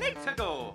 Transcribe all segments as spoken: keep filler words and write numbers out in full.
Let's go! Let's go!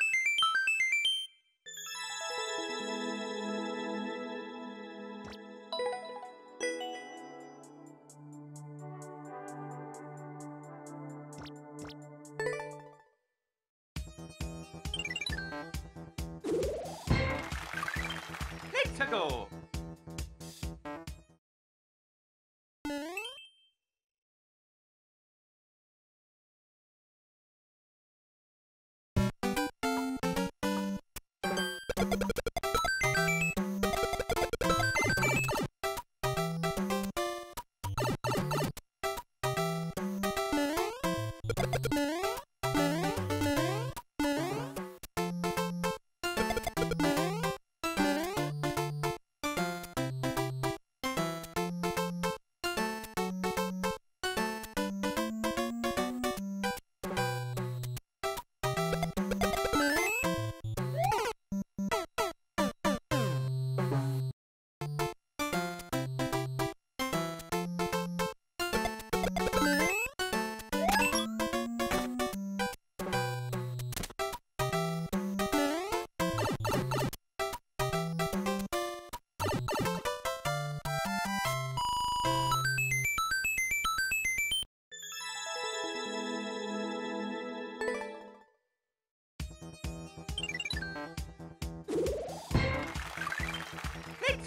Let's go!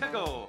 Pickle.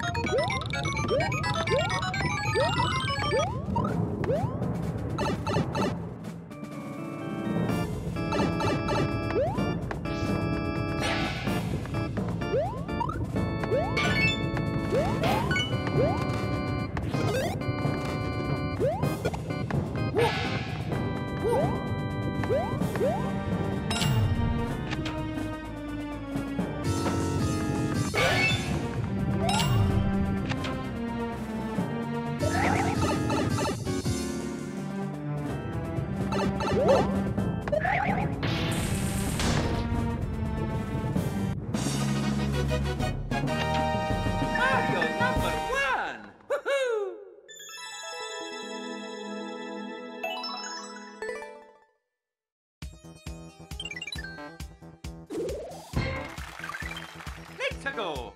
Go!